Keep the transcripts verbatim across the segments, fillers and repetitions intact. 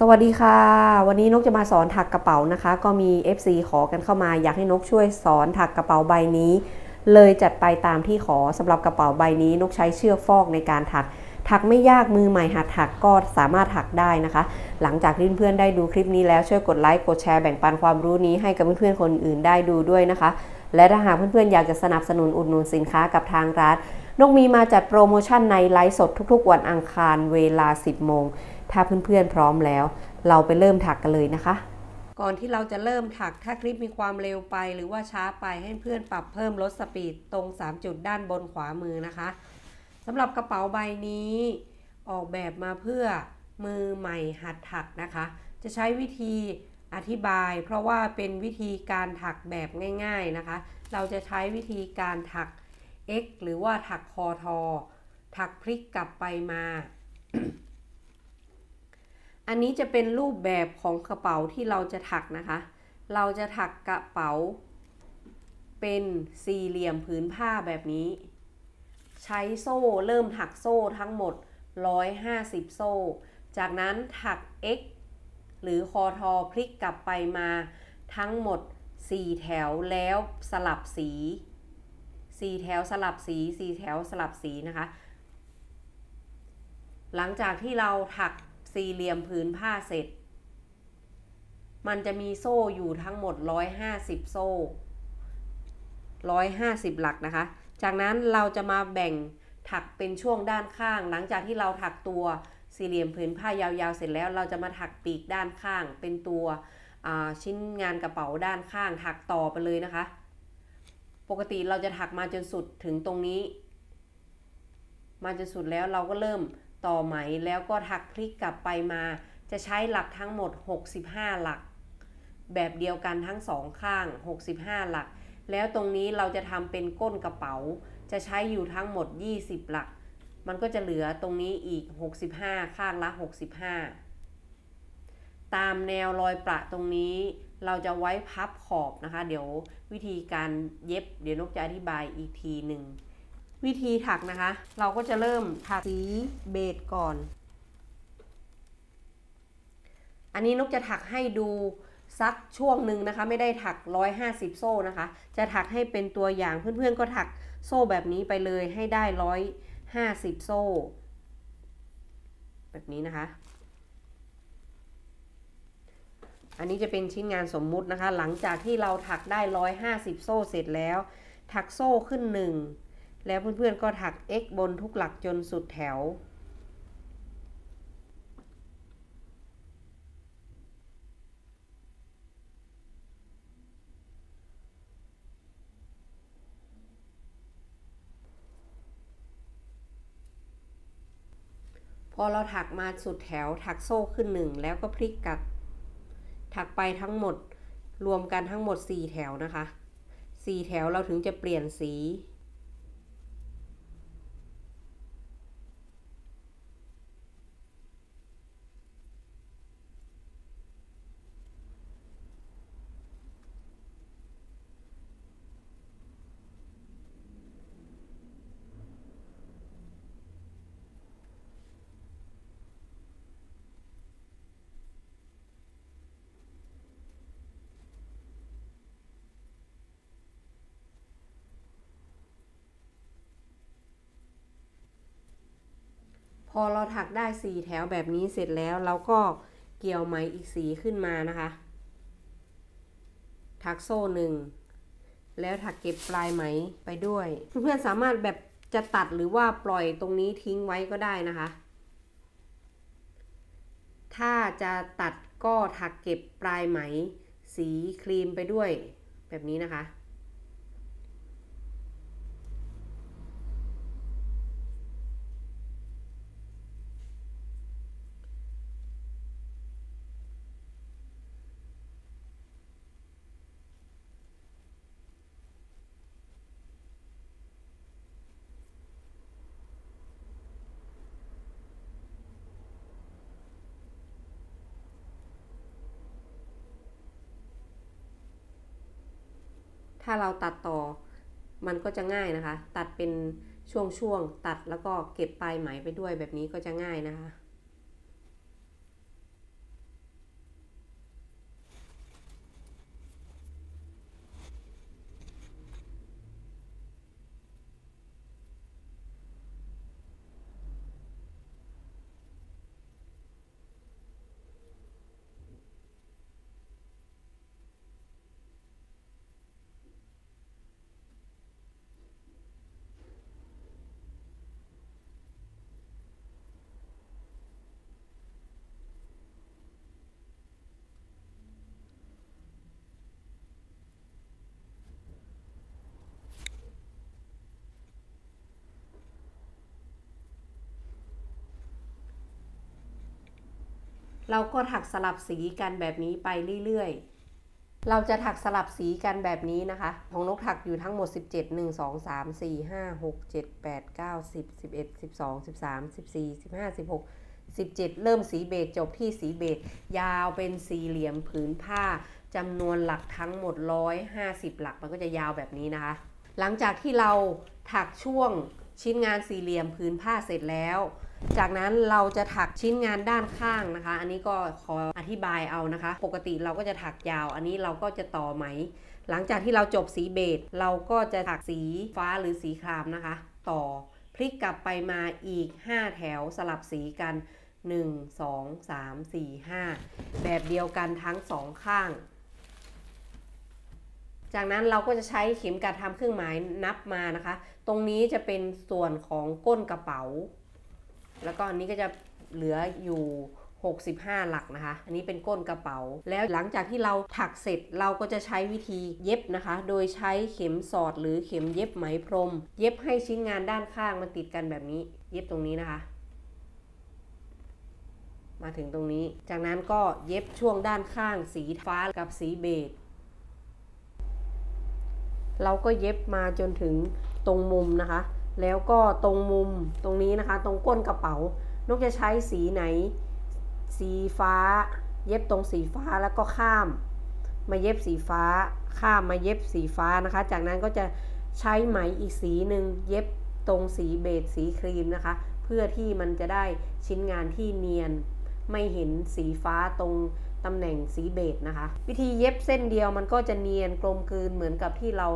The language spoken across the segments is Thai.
สวัสดีค่ะวันนี้นกจะมาสอนถักกระเป๋านะคะก็มี เอฟ ซี ขอกันเข้ามาอยากให้นกช่วยสอนถักกระเป๋าใบนี้เลยจัดไปตามที่ขอสำหรับกระเป๋าใบนี้นกใช้เชือกฟอกในการถักถักไม่ยากมือใหม่หัดถักก็สามารถถักได้นะคะหลังจากที่เพื่อนๆได้ดูคลิปนี้แล้วช่วยกดไลค์กดแชร์แบ่งปันความรู้นี้ให้กับเพื่อนๆคนอื่นได้ดูด้วยนะคะและถ้าหากเพื่อนๆอยากจะสนับสนุนอุดหนุนสินค้ากับทางร้านนกมีมาจัดโปรโมชั่นในไลฟ์สดทุกๆวันอังคารเวลา สิบโมงถ้าเพื่อนๆพร้อมแล้วเราไปเริ่มถักกันเลยนะคะก่อนที่เราจะเริ่มถักถ้าคลิปมีความเร็วไปหรือว่าช้าไปให้เพื่อนปรับเพิ่มลดสปีดตรงสามจุดด้านบนขวามือนะคะสำหรับกระเป๋าใบนี้ออกแบบมาเพื่อมือใหม่หัดถักนะคะจะใช้วิธีอธิบายเพราะว่าเป็นวิธีการถักแบบง่ายๆนะคะเราจะใช้วิธีการถัก X หรือว่าถักคอทอถักพลิกกลับไปมา อันนี้จะเป็นรูปแบบของกระเป๋าที่เราจะถักนะคะเราจะถักกระเป๋าเป็นสี่เหลี่ยมผืนผ้าแบบนี้ใช้โซ่เริ่มถักโซ่ทั้งหมดหนึ่งร้อยห้าสิบโซ่จากนั้นถัก X หรือคอทอพลิกกลับไปมาทั้งหมดสี่แถวแล้วสลับสีสี่แถวสลับสีสี่แถวสลับสีนะคะหลังจากที่เราถักสี่เหลี่ยมผืนผ้าเสร็จมันจะมีโซ่อยู่ทั้งหมดหนึ่งร้อยห้าสิบโซ่หนึ่งร้อยห้าสิบหลักนะคะจากนั้นเราจะมาแบ่งถักเป็นช่วงด้านข้างหลังจากที่เราถักตัวสี่เหลี่ยมผืนผ้ายาวๆเสร็จแล้วเราจะมาถักปีกด้านข้างเป็นตัวชิ้นงานกระเป๋าด้านข้างถักต่อไปเลยนะคะปกติเราจะถักมาจนสุดถึงตรงนี้มาจนสุดแล้วเราก็เริ่มต่อไหมแล้วก็ถักพลิกกลับไปมาจะใช้หลักทั้งหมดหกสิบห้าหลักแบบเดียวกันทั้งสองข้างหกสิบห้าหลักแล้วตรงนี้เราจะทำเป็นก้นกระเป๋าจะใช้อยู่ทั้งหมดยี่สิบหลักมันก็จะเหลือตรงนี้อีกหกสิบห้าข้างละหกสิบห้าตามแนวรอยประตรงนี้เราจะไว้พับขอบนะคะเดี๋ยววิธีการเย็บเดี๋ยวนกจะอธิบายอีกทีหนึ่งวิธีถักนะคะเราก็จะเริ่มถักสีเบจก่อนอันนี้นกจะถักให้ดูสักช่วงหนึ่งนะคะไม่ได้ถักหนึ่งร้อยห้าสิบโซ่นะคะจะถักให้เป็นตัวอย่างเพื่อนๆก็ถักโซ่แบบนี้ไปเลยให้ได้หนึ่งร้อยห้าสิบโซ่แบบนี้นะคะอันนี้จะเป็นชิ้นงานสมมุตินะคะหลังจากที่เราถักได้หนึ่งร้อยห้าสิบโซ่เสร็จแล้วถักโซ่ขึ้นหนึ่งแล้วเพื่อนๆก็ถัก X บนทุกหลักจนสุดแถวพอเราถักมาสุดแถวถักโซ่ขึ้นหนึ่งแล้วก็พลิกกลับถักไปทั้งหมดรวมกันทั้งหมดสี่แถวนะคะสี่แถวเราถึงจะเปลี่ยนสีพอเราถักได้สี่แถวแบบนี้เสร็จแล้วเราก็เกี่ยวไหมอีกสีขึ้นมานะคะถักโซ่หนึ่งแล้วถักเก็บปลายไหมไปด้วยเพื่อนๆสามารถแบบจะตัดหรือว่าปล่อยตรงนี้ทิ้งไว้ก็ได้นะคะถ้าจะตัดก็ถักเก็บปลายไหมสีครีมไปด้วยแบบนี้นะคะถ้าเราตัดต่อมันก็จะง่ายนะคะตัดเป็นช่วงๆตัดแล้วก็เก็บปลายไหมไปด้วยแบบนี้ก็จะง่ายนะคะ เราก็ถักสลับสีกันแบบนี้ไปเรื่อยๆเราจะถักสลับสีกันแบบนี้นะคะของนกถักอยู่ทั้งหมดสิบเจ็ด หนึ่ง สอง สาม สี่ ห้า หก เจ็ด แปด เก้า สิบ สิบเอ็ด สิบสอง สิบสาม สิบสี่ สิบห้า สิบหกสิบเจ็ดเริ่มสีเบจจบที่สีเบจยาวเป็นสี่เหลี่ยมผืนผ้าจำนวนหลักทั้งหมดหนึ่งร้อยห้าสิบหลักมันก็จะยาวแบบนี้นะคะหลังจากที่เราถักช่วงชิ้นงานสี่เหลี่ยมผืนผ้าเสร็จแล้วจากนั้นเราจะถักชิ้นงานด้านข้างนะคะอันนี้ก็ขออธิบายเอานะคะปกติเราก็จะถักยาวอันนี้เราก็จะต่อไหมหลังจากที่เราจบสีเบจเราก็จะถักสีฟ้าหรือสีครามนะคะต่อพลิกกลับไปมาอีกห้าแถวสลับสีกันหนึ่ง สอง สาม สี่ ห้าแบบเดียวกันทั้งสองข้างจากนั้นเราก็จะใช้เข็มกลัดทำเครื่องหมายนับมานะคะตรงนี้จะเป็นส่วนของก้นกระเป๋าแล้วก็อันนี้ก็จะเหลืออยู่หกสิบห้าหลักนะคะอันนี้เป็นก้นกระเป๋าแล้วหลังจากที่เราถักเสร็จเราก็จะใช้วิธีเย็บนะคะโดยใช้เข็มสอดหรือเข็มเย็บไหมพรมเย็บให้ชิ้นงานด้านข้างมันติดกันแบบนี้เย็บตรงนี้นะคะมาถึงตรงนี้จากนั้นก็เย็บช่วงด้านข้างสีฟ้ากับสีเบจเราก็เย็บมาจนถึงตรงมุมนะคะแล้วก็ตรงมุมตรงนี้นะคะตรงก้นกระเป๋านกจะใช้สีไหนสีฟ้าเย็บตรงสีฟ้าแล้วก็ข้ามมาเย็บสีฟ้าข้ามมาเย็บสีฟ้านะคะจากนั้นก็จะใช้ไหมอีกสีหนึ่งเย็บตรงสีเบจสีครีมนะคะเพื่อที่มันจะได้ชิ้นงานที่เนียนไม่เห็นสีฟ้าตรงตำแหน่งสีเบจนะคะวิธีเย็บเส้นเดียวมันก็จะเนียนกลมกลืนเหมือนกับที่เรา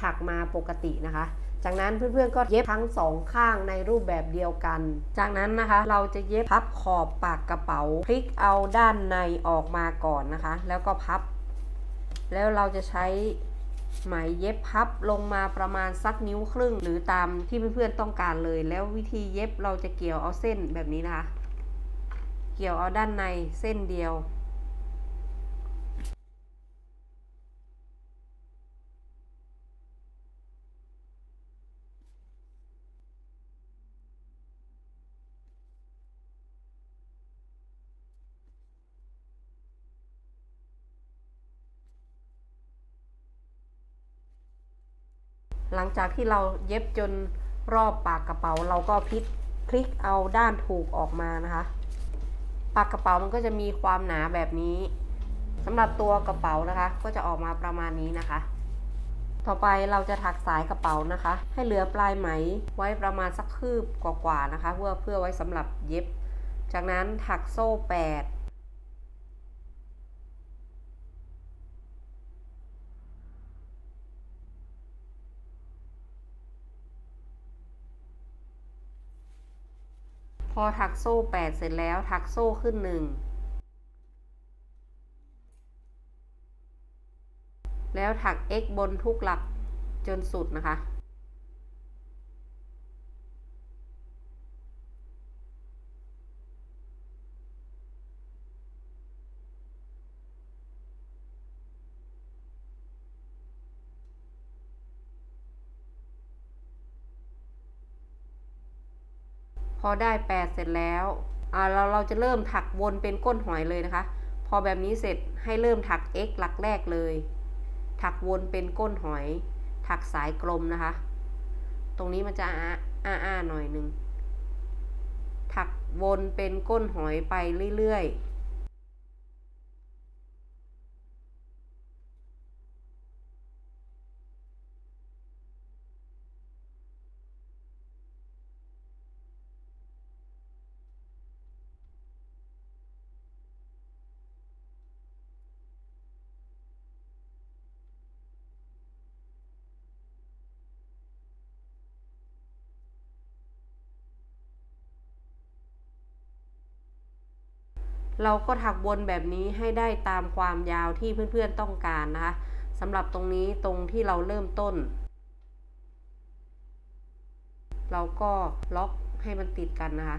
ถักมาปกตินะคะจากนั้นเพื่อนๆก็เย็บทั้งสองข้างในรูปแบบเดียวกันจากนั้นนะคะเราจะเย็บพับขอบปากกระเป๋าพลิกเอาด้านในออกมาก่อนนะคะแล้วก็พับแล้วเราจะใช้ไหมเย็บพับลงมาประมาณสักนิ้วครึ่งหรือตามที่เพื่อนๆต้องการเลยแล้ววิธีเย็บเราจะเกี่ยวเอาเส้นแบบนี้นะคะเกี่ยวเอาด้านในเส้นเดียวหลังจากที่เราเย็บจนรอบปากกระเป๋าเราก็พลิกพลิกเอาด้านถูกออกมานะคะปากกระเป๋ามันก็จะมีความหนาแบบนี้สำหรับตัวกระเป๋านะคะก็จะออกมาประมาณนี้นะคะต่อไปเราจะถักสายกระเป๋านะคะให้เหลือปลายไหมไว้ประมาณสักคืบกว่าๆนะคะเพื่อเพื่อไว้สำหรับเย็บจากนั้นถักโซ่แปดพอถักโซ่แปดเสร็จแล้วถักโซ่ขึ้นหนึ่งแล้วถัก x บนทุกหลักจนสุดนะคะพอได้แปดเสร็จแล้วเราเราจะเริ่มถักวนเป็นก้นหอยเลยนะคะพอแบบนี้เสร็จให้เริ่มถัก x หลักแรกเลยถักวนเป็นก้นหอยถักสายกลมนะคะตรงนี้มันจะอ้าอ้าหน่อยนึงถักวนเป็นก้นหอยไปเรื่อยๆเราก็ถักวนแบบนี้ให้ได้ตามความยาวที่เพื่อนๆต้องการนะคะสำหรับตรงนี้ตรงที่เราเริ่มต้นเราก็ล็อกให้มันติดกันนะคะ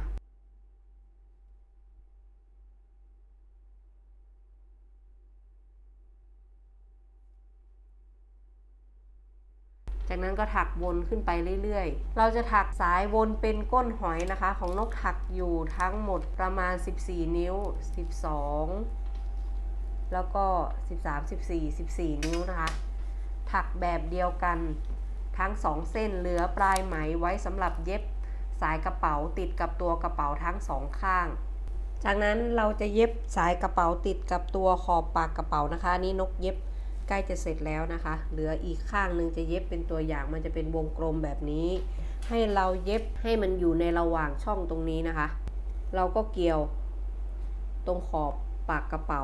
จากนั้นก็ถักวนขึ้นไปเรื่อยๆเราจะถักสายวนเป็นก้นหอยนะคะของนกถักอยู่ทั้งหมดประมาณสิบสี่นิ้วสิบสองแล้วก็สิบสาม สิบสี่ สิบสี่นิ้วนะคะถักแบบเดียวกันทั้งสองเส้นเหลือปลายไหมไว้สำหรับเย็บสายกระเป๋าติดกับตัวกระเป๋าทั้งสองข้างจากนั้นเราจะเย็บสายกระเป๋าติดกับตัวขอบปากกระเป๋านะคะนี่นกเย็บใกล้จะเสร็จแล้วนะคะเหลืออีกข้างหนึ่งจะเย็บเป็นตัวอย่างมันจะเป็นวงกลมแบบนี้ให้เราเย็บให้มันอยู่ในระหว่างช่องตรงนี้นะคะเราก็เกี่ยวตรงขอบปากกระเป๋า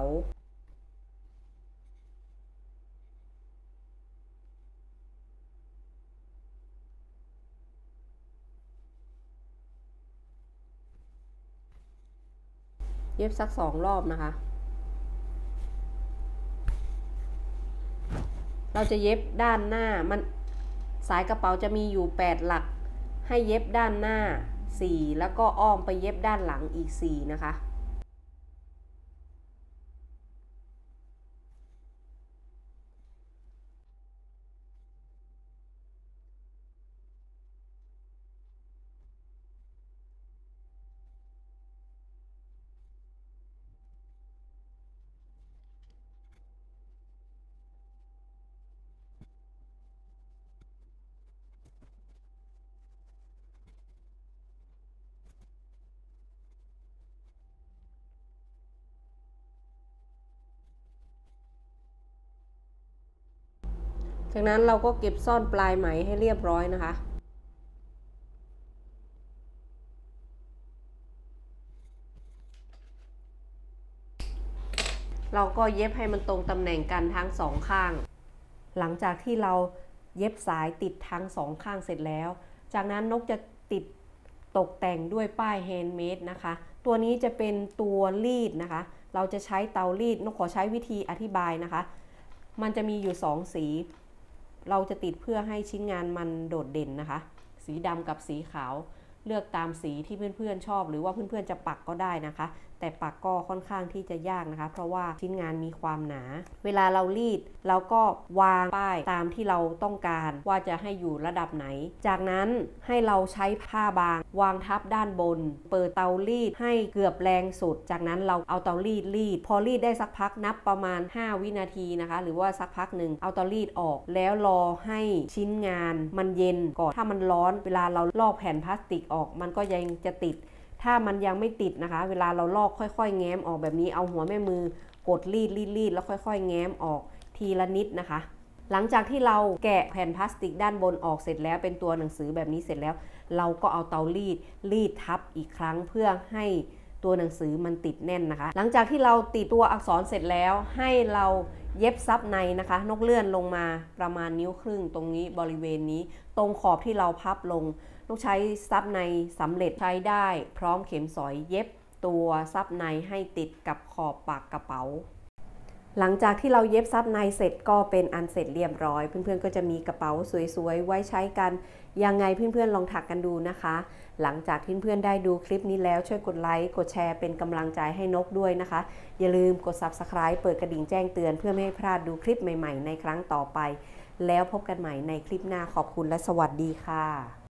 เย็บสักสองรอบนะคะเราจะเย็บด้านหน้ามันสายกระเป๋าจะมีอยู่แปดหลักให้เย็บด้านหน้าสี่แล้วก็อ้อมไปเย็บด้านหลังอีกสี่นะคะจากนั้นเราก็เก็บซ่อนปลายไหมให้เรียบร้อยนะคะเราก็เย็บให้มันตรงตำแหน่งกันทั้งสองข้างหลังจากที่เราเย็บสายติดทั้งสองข้างเสร็จแล้วจากนั้นนกจะติดตกแต่งด้วยป้ายแฮนด์เมดนะคะตัวนี้จะเป็นตัวรีดนะคะเราจะใช้เตารีดนกขอใช้วิธีอธิบายนะคะมันจะมีอยู่สองสีเราจะติดเพื่อให้ชิ้นงานมันโดดเด่นนะคะสีดำกับสีขาวเลือกตามสีที่เพื่อนๆชอบหรือว่าเพื่อนๆจะปักก็ได้นะคะแต่ปักก็ค่อนข้างที่จะยากนะคะเพราะว่าชิ้นงานมีความหนาเวลาเรารีดเราก็วางป้ายตามที่เราต้องการว่าจะให้อยู่ระดับไหนจากนั้นให้เราใช้ผ้าบางวางทับด้านบนเปิดเตารีดให้เกือบแรงสุดจากนั้นเราเอาเตารีดรีดพอรีดได้สักพักนับประมาณห้าวินาทีนะคะหรือว่าสักพักหนึ่งเอาเตารีดออกแล้วรอให้ชิ้นงานมันเย็นก่อนถ้ามันร้อนเวลาเราลอกแผ่นพลาสติกออกมันก็ยังจะติดถ้ามันยังไม่ติดนะคะเวลาเราลอกค่อยๆแง้มออกแบบนี้เอาหัวแม่มือกดรีดรีดรีดแล้วค่อยๆแง้มออกทีละนิดนะคะหลังจากที่เราแกะแผ่นพลาสติกด้านบนออกเสร็จแล้วเป็นตัวหนังสือแบบนี้เสร็จแล้วเราก็เอาเตารีดรีดทับอีกครั้งเพื่อให้ตัวหนังสือมันติดแน่นนะคะหลังจากที่เราติดตัวอักษรเสร็จแล้วให้เราเย็บซับในนะคะนกเลื่อนลงมาประมาณนิ้วครึ่งตรงนี้บริเวณนี้ตรงขอบที่เราพับลงนกใช้ซับในสำเร็จใช้ได้พร้อมเข็มสอยเย็บตัวซับในให้ติดกับขอบปากกระเป๋าหลังจากที่เราเย็บซับในเสร็จก็เป็นอันเสร็จเรียบร้อยเพื่อนๆก็จะมีกระเป๋าสวยๆไว้ใช้กันยังไงเพื่อนๆลองถักกันดูนะคะหลังจากที่เพื่อนๆได้ดูคลิปนี้แล้วช่วยกดไลค์กดแชร์เป็นกำลังใจให้นกด้วยนะคะอย่าลืมกด ซับสไครบ์ เปิดกระดิ่งแจ้งเตือนเพื่อไม่ให้พลาดดูคลิปใหม่ๆในครั้งต่อไปแล้วพบกันใหม่ในคลิปหน้าขอบคุณและสวัสดีค่ะ